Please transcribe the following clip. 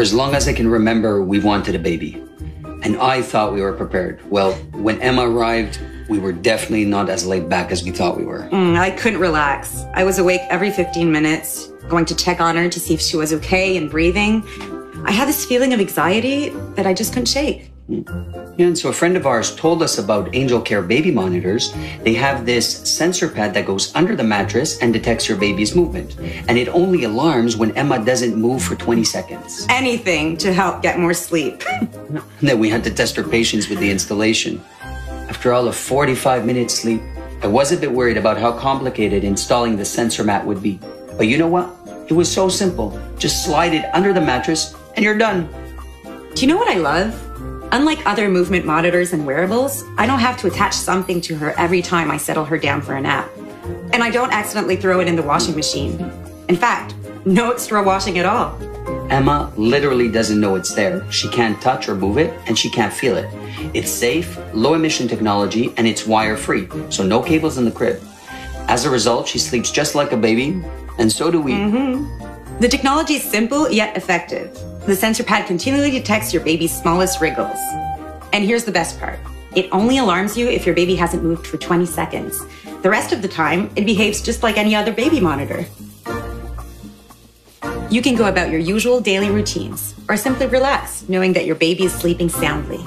For as long as I can remember, we wanted a baby. And I thought we were prepared. Well, when Emma arrived, we were definitely not as laid back as we thought we were. I couldn't relax. I was awake every 15 minutes, going to check on her to see if she was okay and breathing. I had this feeling of anxiety that I just couldn't shake. And so a friend of ours told us about AngelCare baby monitors. They have this sensor pad that goes under the mattress and detects your baby's movement. And it only alarms when Emma doesn't move for 20 seconds. Anything to help get more sleep. Then we had to test her patience with the installation. After all of 45 minutes sleep, I was a bit worried about how complicated installing the sensor mat would be. But you know what? It was so simple. Just slide it under the mattress and you're done. Do you know what I love? Unlike other movement monitors and wearables, I don't have to attach something to her every time I settle her down for a nap. And I don't accidentally throw it in the washing machine. In fact, no extra washing at all. Emma literally doesn't know it's there. She can't touch or move it, and she can't feel it. It's safe, low-emission technology, and it's wire-free, so no cables in the crib. As a result, she sleeps just like a baby, and so do we. The technology is simple yet effective. The sensor pad continually detects your baby's smallest wriggles. And here's the best part. It only alarms you if your baby hasn't moved for 20 seconds. The rest of the time, it behaves just like any other baby monitor. You can go about your usual daily routines or simply relax, knowing that your baby is sleeping soundly.